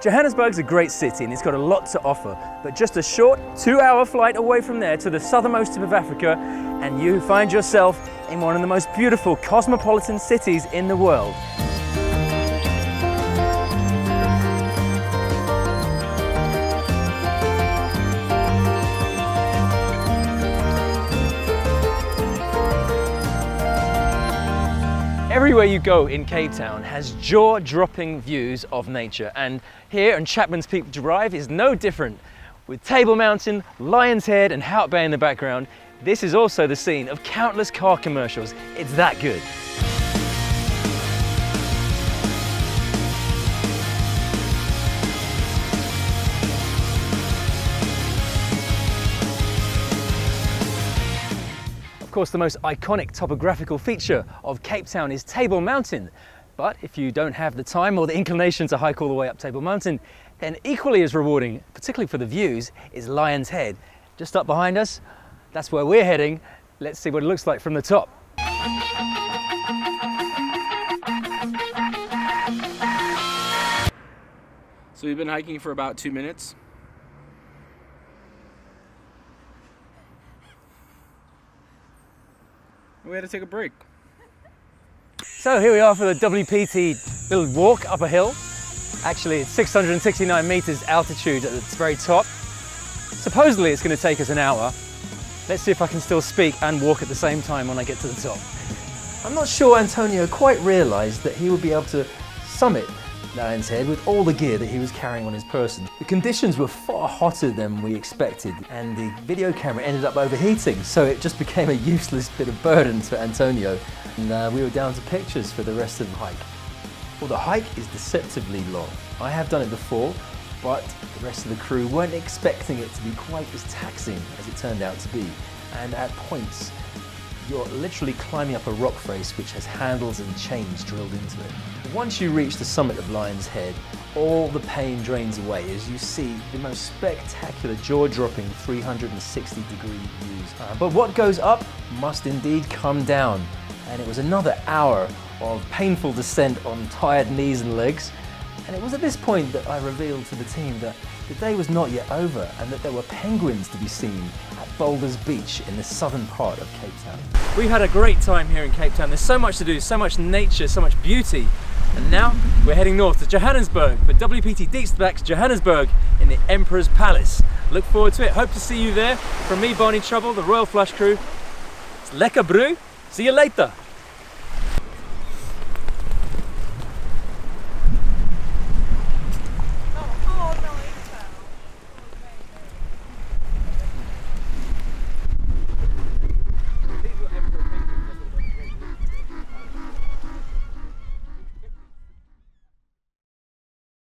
Johannesburg's a great city and it's got a lot to offer, but just a short 2-hour flight away from there to the southernmost tip of Africa, and you find yourself in one of the most beautiful cosmopolitan cities in the world. Everywhere you go in Cape Town has jaw-dropping views of nature, and here on Chapman's Peak Drive is no different. With Table Mountain, Lion's Head and Hout Bay in the background, this is also the scene of countless car commercials. It's that good. Of course, the most iconic topographical feature of Cape Town is Table Mountain, but if you don't have the time or the inclination to hike all the way up Table Mountain, then equally as rewarding, particularly for the views, is Lion's Head. Just up behind us, that's where we're heading. Let's see what it looks like from the top. So we've been hiking for about 2 minutes. We had to take a break. So here we are for the WPT little walk up a hill. Actually, it's 669 meters altitude at its very top. Supposedly it's going to take us an hour. Let's see if I can still speak and walk at the same time when I get to the top. I'm not sure Antonio quite realized that he would be able to summit Lion's Head with all the gear that he was carrying on his person. The conditions were far hotter than we expected, and the video camera ended up overheating, so it just became a useless bit of burden for Antonio, and we were down to pictures for the rest of the hike. Well, the hike is deceptively long. I have done it before, but the rest of the crew weren't expecting it to be quite as taxing as it turned out to be, and at points you're literally climbing up a rock face which has handles and chains drilled into it. Once you reach the summit of Lion's Head, all the pain drains away as you see the most spectacular jaw-dropping 360-degree views. But what goes up must indeed come down. And it was another hour of painful descent on tired knees and legs. And it was at this point that I revealed to the team that the day was not yet over and that there were penguins to be seen at Boulders Beach in the southern part of Cape Town. We've had a great time here in Cape Town. There's so much to do, so much nature, so much beauty. And now we're heading north to Johannesburg for WPT DeepStacks Johannesburg in the Emperor's Palace. Look forward to it. Hope to see you there. From me, Barney Trouble, the Royal Flush Crew. It's lekker bro. See you later.